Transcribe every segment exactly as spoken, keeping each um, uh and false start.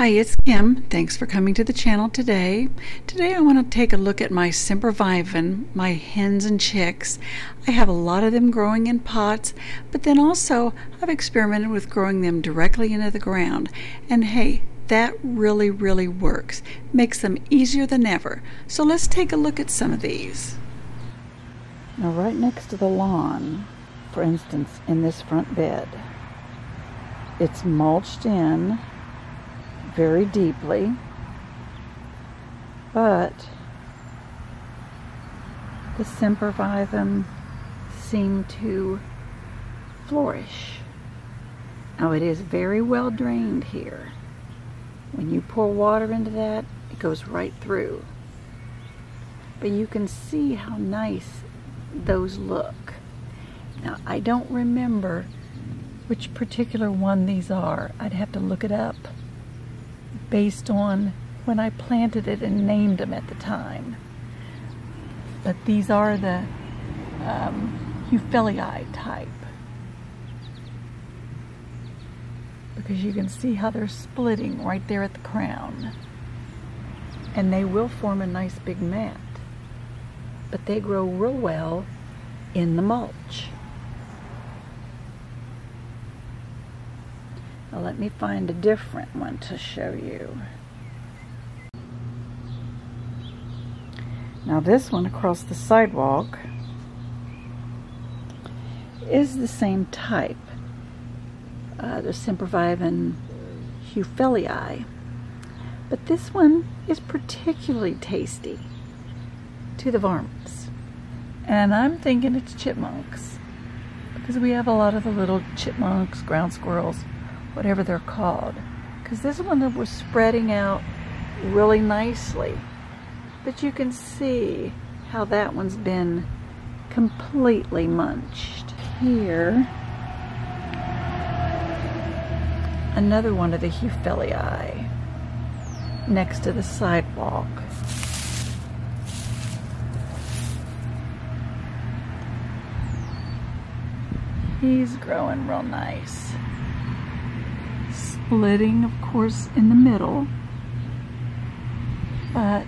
Hi, it's Kim. Thanks for coming to the channel today. Today I want to take a look at my Sempervivum, my hens and chicks. I have a lot of them growing in pots, but then also I've experimented with growing them directly into the ground. And hey, that really, really works. Makes them easier than ever. So let's take a look at some of these. Now right next to the lawn, for instance, in this front bed, it's mulched in very deeply, but the Sempervivum seem to flourish. Now it is very well drained here. When you pour water into that, it goes right through. But you can see how nice those look. Now I don't remember which particular one these are. I'd have to look it up based on when I planted it and named them at the time. But these are the um, heuffelii type, because you can see how they're splitting right there at the crown. And they will form a nice big mat, but they grow real well in the mulch. Now let me find a different one to show you. Now this one across the sidewalk is the same type, uh, the Sempervivum heuffelii, but this one is particularly tasty to the varmints. And I'm thinking it's chipmunks, because we have a lot of the little chipmunks, ground squirrels, whatever they're called, because this one was spreading out really nicely, but you can see how that one's been completely munched. Here, another one of the heuffelii next to the sidewalk. He's growing real nice. Splitting, of course, in the middle, but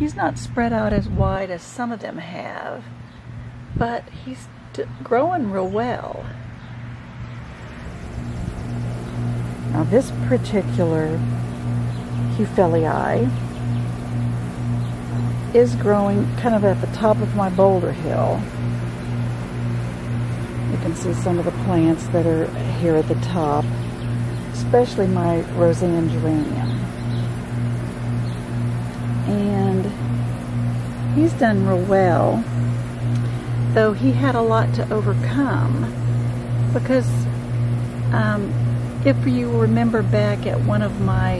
he's not spread out as wide as some of them have, but he's growing real well. Now this particular heuffelii is growing kind of at the top of my boulder hill. You can see some of the plants that are here at the top, especially my Roseanne geranium. And he's done real well, though he had a lot to overcome, because um, if you remember back at one of my,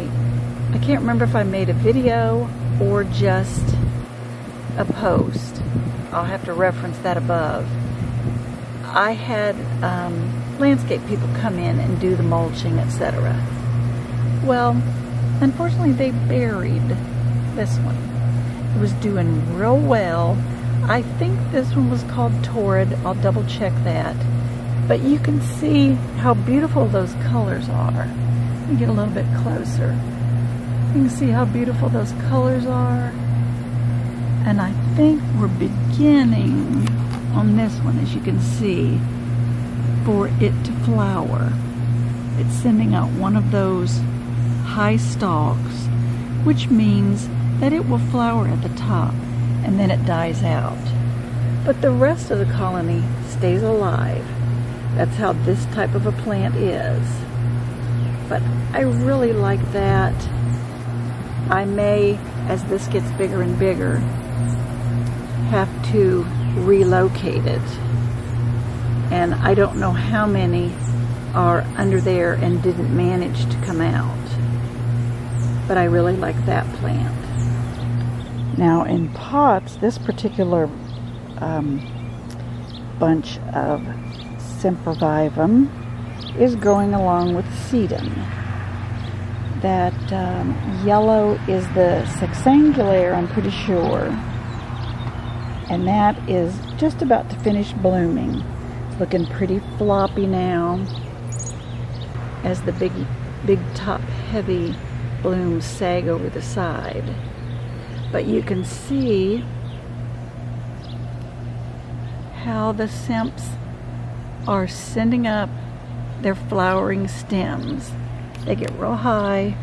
I can't remember if I made a video or just a post. I'll have to reference that above. I had um, landscape people come in and do the mulching, et cetera. Well, unfortunately they buried this one. It was doing real well. I think this one was called Torrid. I'll double check that. But you can see how beautiful those colors are. Let me get a little bit closer. You can see how beautiful those colors are. And I think we're beginning on this one, as you can see, for it to flower. It's sending out one of those high stalks, which means that it will flower at the top and then it dies out. But the rest of the colony stays alive. That's how this type of a plant is. But I really like that. I may, as this gets bigger and bigger, have to relocate it. And I don't know how many are under there and didn't manage to come out. But I really like that plant. Now in pots, this particular um, bunch of Sempervivum is growing along with sedum. That um, yellow is the sexangulare, I'm pretty sure. And that is just about to finish blooming. Looking pretty floppy now, as the big, big top heavy blooms sag over the side. But you can see how the simps are sending up their flowering stems. They get real high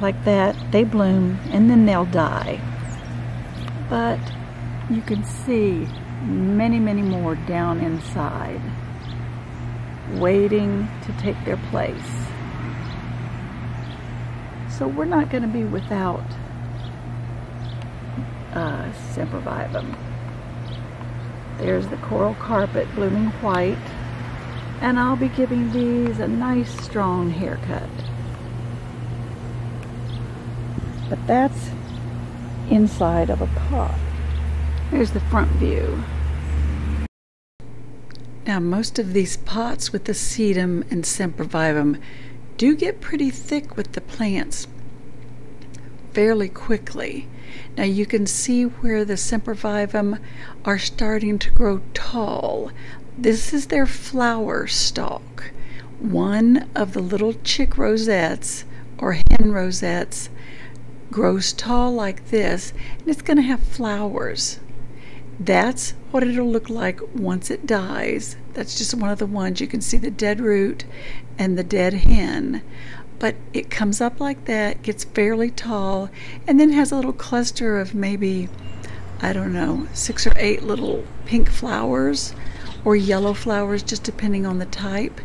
like that, they bloom, and then they'll die. But you can see many, many more down inside, waiting to take their place. So we're not going to be without uh, Sempervivum. There's the coral carpet blooming white, and I'll be giving these a nice strong haircut. But that's inside of a pot. Here's the front view. Now, most of these pots with the sedum and sempervivum do get pretty thick with the plants fairly quickly. Now you can see where the sempervivum are starting to grow tall. This is their flower stalk. One of the little chick rosettes or hen rosettes grows tall like this, and it's going to have flowers. That's what it'll look like once it dies. That's just one of the ones. You can see the dead root and the dead hen. But it comes up like that, gets fairly tall, and then has a little cluster of maybe, I don't know, six or eight little pink flowers or yellow flowers, just depending on the type.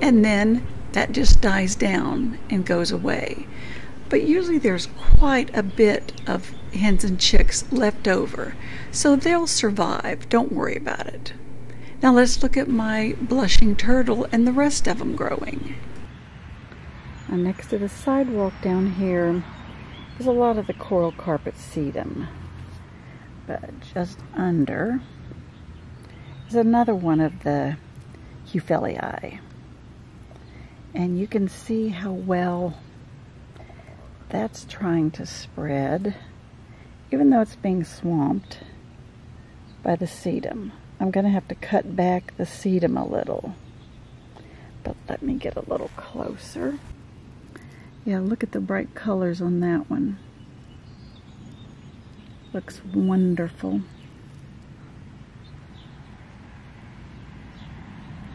And then that just dies down and goes away. But usually there's quite a bit of hens and chicks left over, so they'll survive. Don't worry about it. Now let's look at my blushing turtle and the rest of them growing. And next to the sidewalk down here is a lot of the coral carpet sedum, but just under is another one of the heuffelii, and you can see how well that's trying to spread, even though it's being swamped by the sedum. I'm going to have to cut back the sedum a little, but let me get a little closer. Yeah, look at the bright colors on that one. Looks wonderful.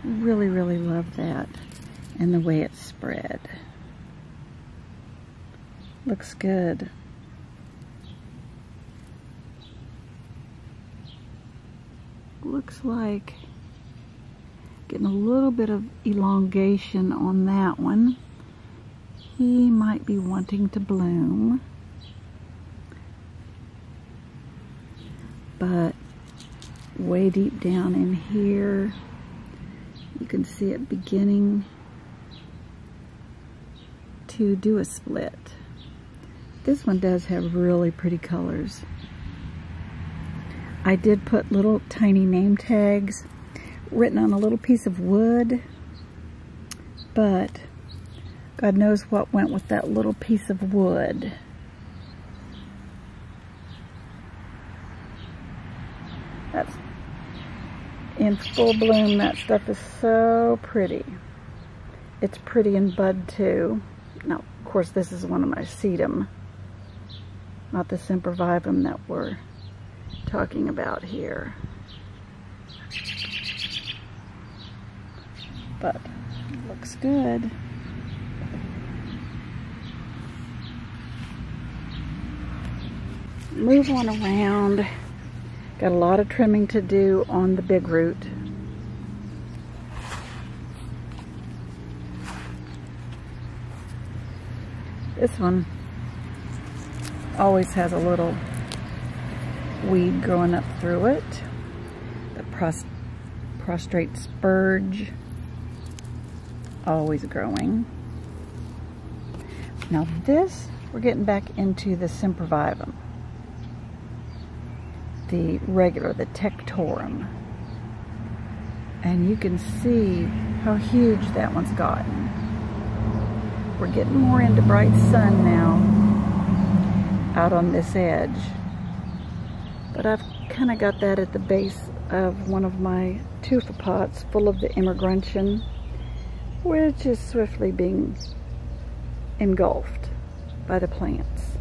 Really, really love that and the way it's spread. Looks good. Looks like getting a little bit of elongation on that one. He might be wanting to bloom, but way deep down in here you can see it beginning to do a split. This one does have really pretty colors. I did put little tiny name tags written on a little piece of wood, but God knows what went with that little piece of wood. That's in full bloom. That stuff is so pretty. It's pretty in bud too. Now, of course, this is one of my sedum, not the sempervivum that we're talking about here. But it looks good. Move on around. Got a lot of trimming to do on the big root. This one always has a little weed growing up through it. The pros prostrate spurge, always growing. Now this, we're getting back into the sempervivum, the regular, the tectorum. And you can see how huge that one's gotten. We're getting more into bright sun now out on this edge. But I've kind of got that at the base of one of my tufa pots full of the immigrantium, which is swiftly being engulfed by the plants.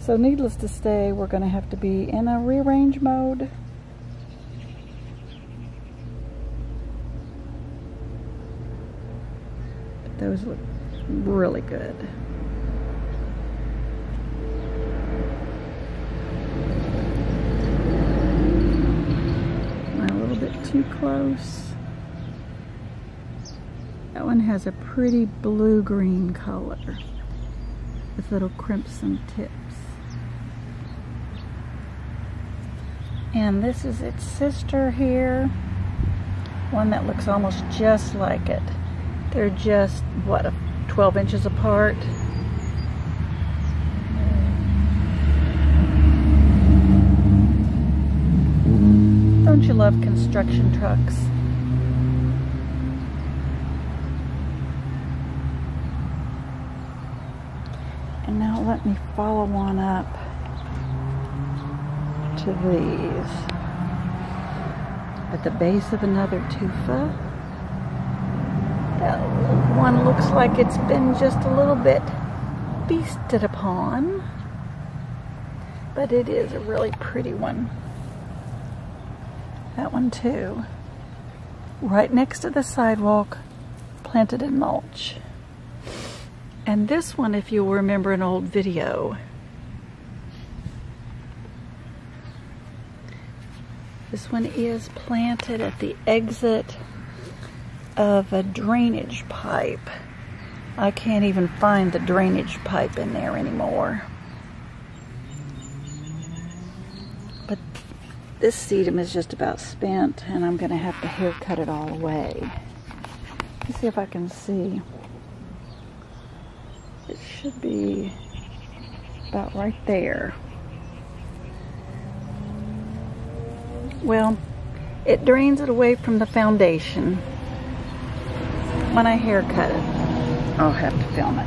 So needless to say, we're going to have to be in a rearrange mode. But those look really good. Not a little bit too close. That one has a pretty blue-green color with little crimson tips. And this is its sister here, one that looks almost just like it. They're just, what, twelve inches apart? Don't you love construction trucks? And now let me follow on up to these at the base of another tufa. That one looks like it's been just a little bit feasted upon, but it is a really pretty one. That one too, right next to the sidewalk, planted in mulch. And this one, if you'll remember an old video, this one is planted at the exit of a drainage pipe. I can't even find the drainage pipe in there anymore. But this sedum is just about spent, and I'm going to have to haircut it all away. Let's see if I can see. It should be about right there. Well, it drains it away from the foundation. When I haircut it, I'll have to film it.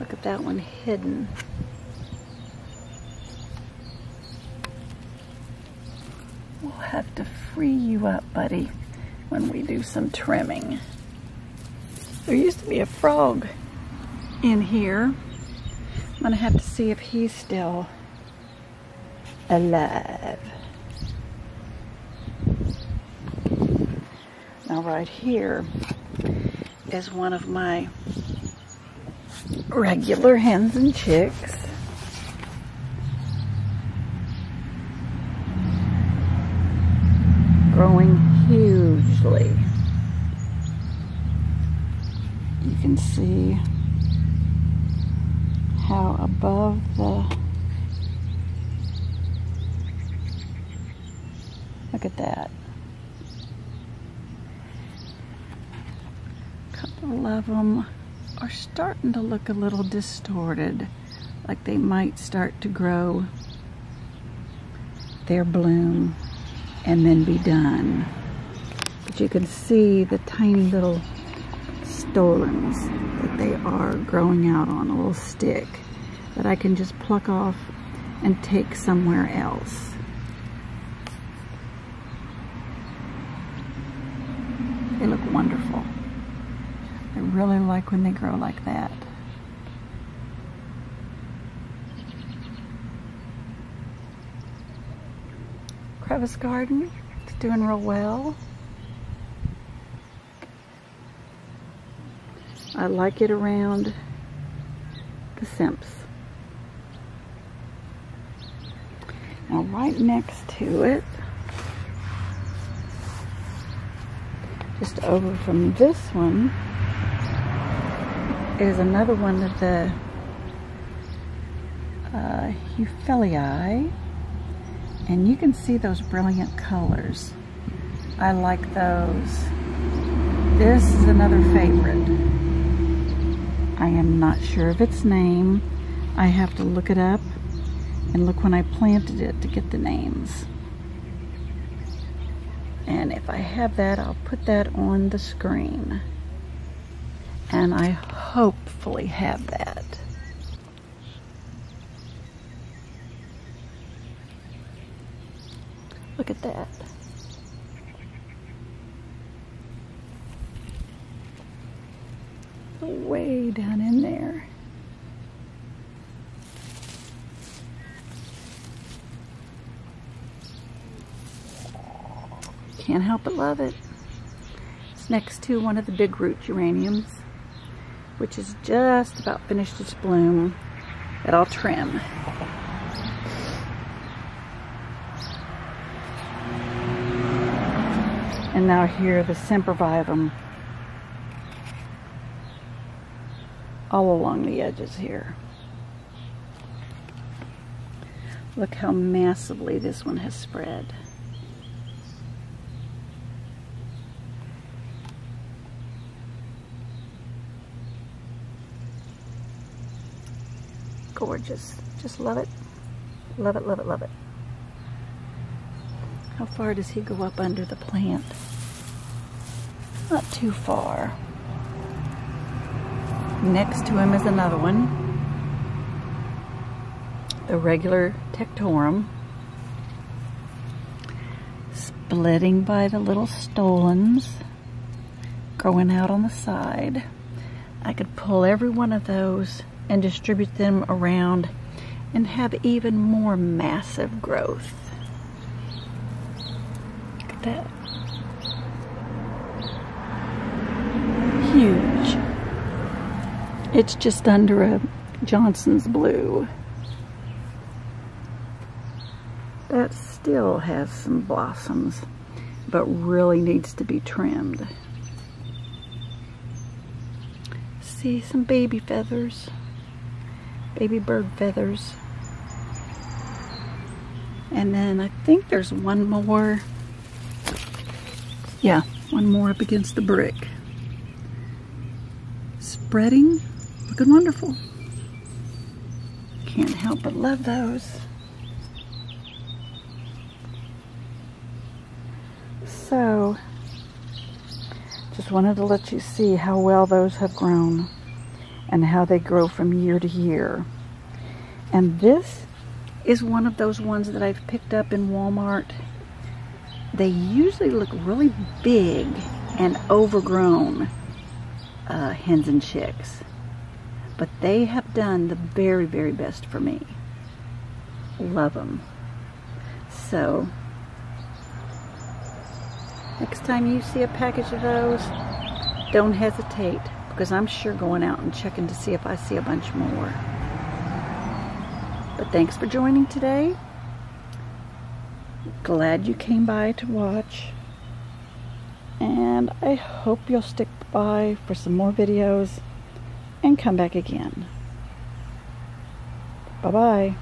Look at that one hidden. We'll have to free you up, buddy, when we do some trimming. There used to be a frog in here. I'm gonna have to see if he's still alive. Now right here is one of my regular hens and chicks. Growing hugely. You can see how above the, look at that. A couple of them are starting to look a little distorted, like they might start to grow their bloom and then be done. But you can see the tiny little stolons that they are growing out on, a little stick that I can just pluck off and take somewhere else. They look wonderful. I really like when they grow like that. Crevice garden, it's doing real well. I like it around the Semps. Now right next to it, just over from this one, is another one of the uh, heuffelii. And you can see those brilliant colors. I like those. This is another favorite. I am not sure of its name. I have to look it up and look when I planted it to get the names. And if I have that, I'll put that on the screen. And I hopefully have that. Look at that. way down in there. Can't help but love it. It's next to one of the big root geraniums, which is just about finished its bloom that I'll trim. And now here, the Sempervivum all along the edges here. Look how massively this one has spread. Gorgeous. Just love it. Love it, love it, love it. How far does he go up under the plant? Not too far. Next to him is another one, the regular tectorum, splitting by the little stolons, growing out on the side. I could pull every one of those and distribute them around and have even more massive growth. Look at that. Huge. It's just under a Johnson's Blue. That still has some blossoms, but really needs to be trimmed. See some baby feathers. Baby bird feathers. And then I think there's one more. Yeah, one more up against the brick. Spreading, looking wonderful. Can't help but love those. So, just wanted to let you see how well those have grown and how they grow from year to year. And this is one of those ones that I've picked up in Walmart. They usually look really big and overgrown, uh, hens and chicks. But they have done the very, very best for me. Love them. So, next time you see a package of those, don't hesitate, because I'm sure going out and checking to see if I see a bunch more. But thanks for joining today. Glad you came by to watch. And I hope you'll stick by for some more videos and come back again. Bye-bye.